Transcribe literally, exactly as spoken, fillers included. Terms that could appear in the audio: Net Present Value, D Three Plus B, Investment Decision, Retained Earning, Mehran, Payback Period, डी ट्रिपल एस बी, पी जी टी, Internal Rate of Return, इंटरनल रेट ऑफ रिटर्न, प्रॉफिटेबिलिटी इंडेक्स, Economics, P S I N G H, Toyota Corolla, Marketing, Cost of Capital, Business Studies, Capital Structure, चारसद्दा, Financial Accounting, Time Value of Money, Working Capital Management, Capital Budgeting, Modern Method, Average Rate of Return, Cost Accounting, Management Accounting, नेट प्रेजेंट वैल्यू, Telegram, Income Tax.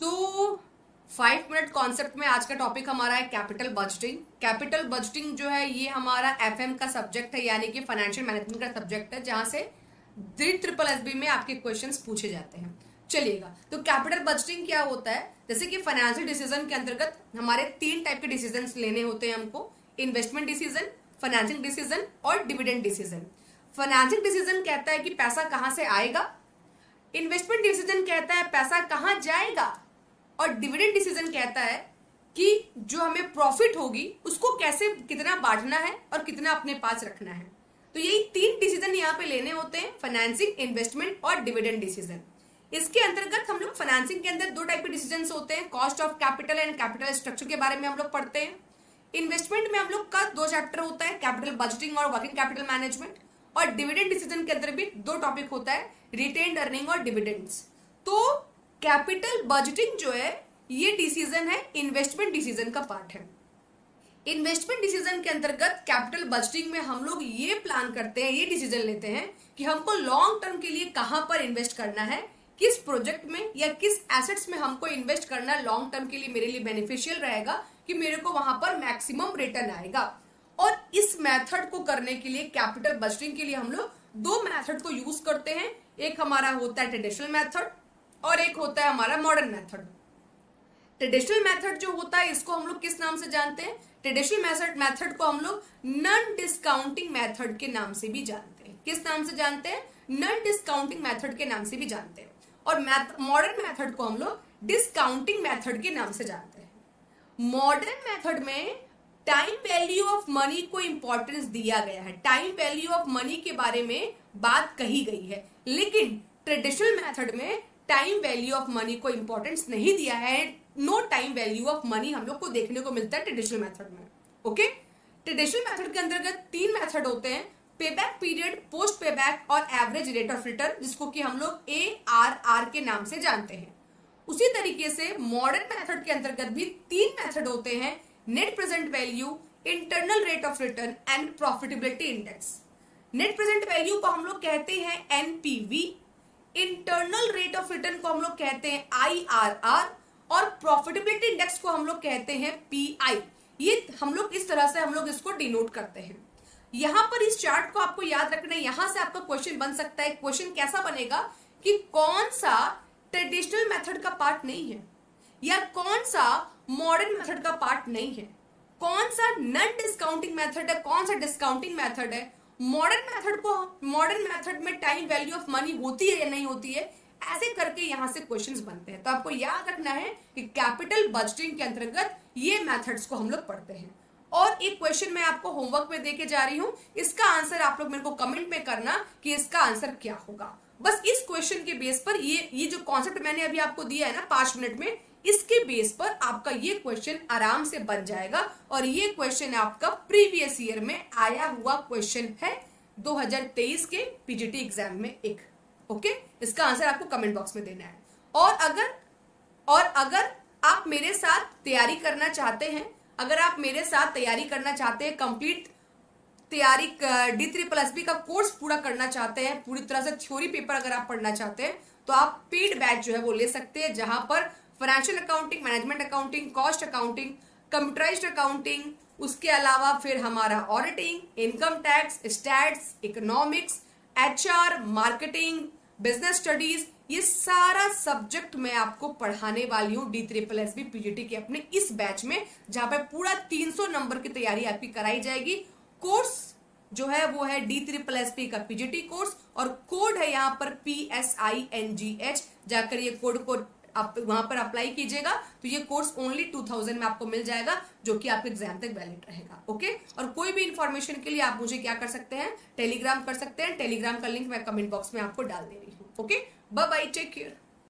तो five minute concept में आज का टॉपिक हमारा है कैपिटल बजटिंग। कैपिटल बजटिंग जो है ये हमारा एफएम का सब्जेक्ट है, यानी कि फाइनेंशियल मैनेजमेंट का सब्जेक्ट है, जहां से डी ट्रिपल एस बी में आपके क्वेश्चंस पूछे जाते हैं। चलिएगा, तो कैपिटल बजटिंग क्या होता है? जैसे कि फाइनेंशियल डिसीजन के अंतर्गत हमारे तीन टाइप के डिसीजन लेने होते हैं हमको, इन्वेस्टमेंट डिसीजन, फाइनेंशियल डिसीजन और डिविडेंड डिसीजन। फाइनेंशियल डिसीजन कहता है कि पैसा कहां से आएगा, इन्वेस्टमेंट डिसीजन कहता है पैसा कहां जाएगा, और डिविडेंड डिसीजन कहता है कि जो हमें प्रॉफिट होगी उसको कैसे, कितना बांटना है और कितना अपने पास रखना है। तो यही तीन डिसीजन यहाँ पे लेने होते हैं, फाइनेंसिंग, इन्वेस्टमेंट और डिविडेंड डिसीजन। इसके अंतर्गत हम लोग फाइनेंसिंग के अंदर दो टाइप के डिसीजन होते हैं, cost of capital and capital structure के बारे में हम लोग पढ़ते हैं। इन्वेस्टमेंट में हम लोग का दो चैप्टर होता है, कैपिटल बजटिंग और वर्किंग कैपिटल मैनेजमेंट, और डिविडेंड डिसीजन के अंदर भी दो टॉपिक होता है, रिटेन्ड अर्निंग और डिविडेंड्स। तो कैपिटल बजटिंग जो है ये डिसीजन है, इन्वेस्टमेंट डिसीजन का पार्ट है। इन्वेस्टमेंट डिसीजन के अंतर्गत कैपिटल बजटिंग में हम लोग ये प्लान करते हैं, ये डिसीजन लेते हैं कि हमको लॉन्ग टर्म के लिए कहां पर इन्वेस्ट करना है, किस प्रोजेक्ट में या किस एसेट्स में हमको इन्वेस्ट करना लॉन्ग टर्म के लिए मेरे लिए बेनिफिशियल रहेगा कि मेरे को वहां पर मैक्सिमम रिटर्न आएगा। और इस मेथड को करने के लिए, कैपिटल बजटिंग के लिए हम लोग दो मेथड को यूज करते हैं, एक हमारा होता है ट्रेडिशनल मेथड और एक होता है हमारा मॉडर्न मेथड। ट्रेडिशनल मेथड जो होता है इसको हम लोग किस नाम से जानते हैं? ट्रेडिशनल मेथड को हम लोग नॉन डिस्काउंटिंग मेथड के नाम से भी जानते हैं। किस नाम से जानते हैं? नॉन डिस्काउंटिंग मेथड के नाम से भी जानते हैं। और मॉडर्न मेथड को हम लोग डिस्काउंटिंग मेथड के नाम से जानते हैं। मॉडर्न मेथड में टाइम वैल्यू ऑफ मनी को इंपॉर्टेंस दिया गया है, टाइम वैल्यू ऑफ मनी के बारे में बात कही गई है, लेकिन ट्रेडिशनल मेथड में टाइम वैल्यू ऑफ मनी को इंपॉर्टेंस नहीं दिया है। No time value of money हम लोग को देखने को मिलता है ट्रेडिशनल मेथड में। ओके, ट्रेडिशनल मेथड के अंतर्गत तीन मेथड होते हैं, पेबैक पीरियड, पोस्ट पेबैक और एवरेज रेट ऑफ रिटर्न, जिसको कि हम लोग ए आर आर के नाम से जानते हैं। उसी तरीके से मॉडर्न मेथड के अंतर्गत भी तीन मेथड होते हैं, नेट प्रेजेंट वैल्यू, इंटरनल रेट ऑफ रिटर्न and प्रॉफिटेबिलिटी इंडेक्स। नेट प्रेजेंट वैल्यू को हम लोग कहते हैं N P V, इंटरनल रेट ऑफ रिटर्न को हम लोग कहते हैं आई आर आर और प्रॉफिटेबिलिटी इंडेक्स को हम लोग कहते हैं पी आई। ये हम लोग इस तरह से हम लोग इसको डिनोट करते हैं। यहाँ पर इस चार्ट को आपको याद रखना है, यहाँ से आपका क्वेश्चन बन सकता है। क्वेश्चन कैसा बनेगा कि कौन सा ट्रेडिशनल मेथड का पार्ट नहीं है या कौन सा मॉडर्न मेथड का पार्ट नहीं है, कौन सा नॉन डिस्काउंटिंग मेथड है, कौन सा डिस्काउंटिंग मेथड है, मॉडर्न मेथड को, मॉडर्न मेथड में टाइम वैल्यू ऑफ मनी होती है या नहीं होती है, ऐसे करके यहाँ से क्वेश्चंस बनते हैं। तो आपको याद रखना है कि कैपिटल बजटिंग के अंतर्गत ये मेथड्स को हम लोग पढ़ते हैं। और एक क्वेश्चन मैं आपको होमवर्क में देके जा रही हूँ, इसका आंसर आप लोग मेरे को कमेंट में करना कि इसका आंसर क्या होगा। बस इस क्वेश्चन के बेस पर ये ये जो कॉन्सेप्ट मैंने अभी आपको दिया है ना पांच मिनट में, इसके बेस पर आपका ये क्वेश्चन आराम से बन जाएगा। और ये क्वेश्चन आपका प्रीवियस ईयर में आया हुआ क्वेश्चन है दो हज़ार तेईस के पी जी टी एग्जाम में एक। ओके, इसका आंसर आपको कमेंट बॉक्स में देना है। और अगर और अगर आप मेरे साथ तैयारी करना चाहते हैं, अगर आप मेरे साथ तैयारी करना चाहते हैं, कंप्लीट तैयारी डी थ्री प्लस बी का कोर्स पूरा करना चाहते हैं, पूरी तरह से थ्योरी पेपर अगर आप पढ़ना चाहते हैं, तो आप पेड बैच जो है वो ले सकते हैं, जहां पर financial accounting, management accounting, cost accounting, computerised accounting, उसके अलावा फिर हमारा auditing, income tax, stats, economics, H R, marketing, business studies, ये सारा सब्जेक्ट मैं आपको पढ़ाने वाली हूँ डी ट्रिपल एस बी पी जी टी के अपने इस बैच में, जहां पर पूरा तीन सौ नंबर की तैयारी आपकी कराई जाएगी। कोर्स जो है वो है डी ट्रिपल एस बी का पी जी टी कोर्स, और कोड है यहाँ पर P S I N G H, जाकर ये कोड को आप वहां पर अप्लाई कीजिएगा। तो ये कोर्स ओनली टू थाउजेंड में आपको मिल जाएगा, जो कि आपके एग्जाम तक वैलिड रहेगा। ओके, और कोई भी इंफॉर्मेशन के लिए आप मुझे क्या कर सकते हैं, टेलीग्राम कर सकते हैं। टेलीग्राम का लिंक मैं कमेंट बॉक्स में आपको डाल दे रही हूँ। Okay, bye bye, take care.